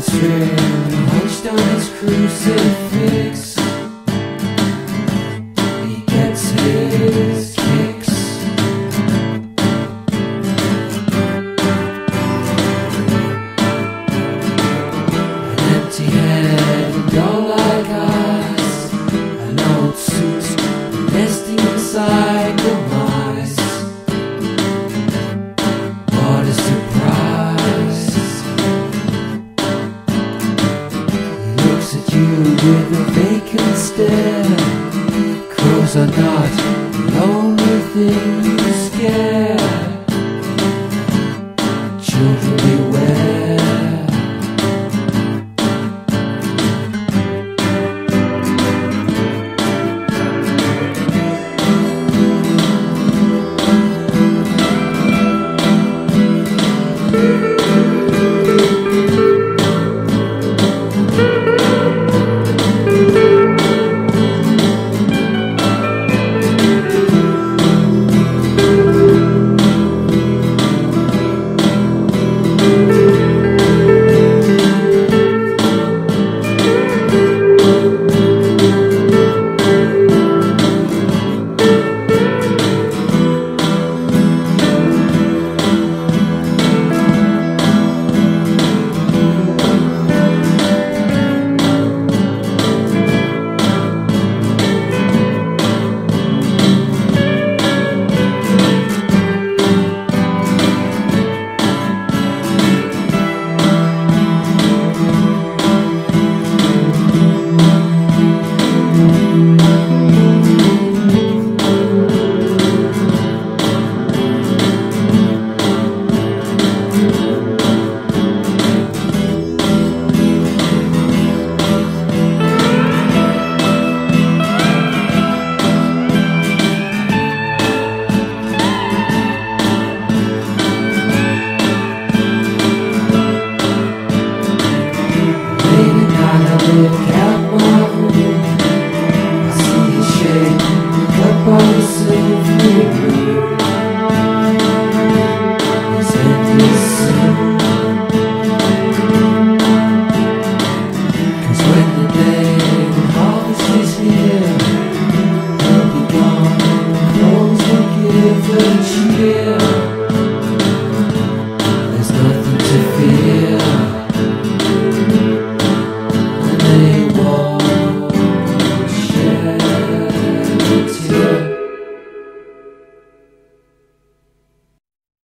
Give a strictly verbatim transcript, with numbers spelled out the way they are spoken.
its rim, hoist on his crucifix. He gets his kicks. An empty head, a doll like eyes, an old suit nesting inside the mice. What a surprise! He looks at you with a vacant stare. Crows are not the only thing you scare.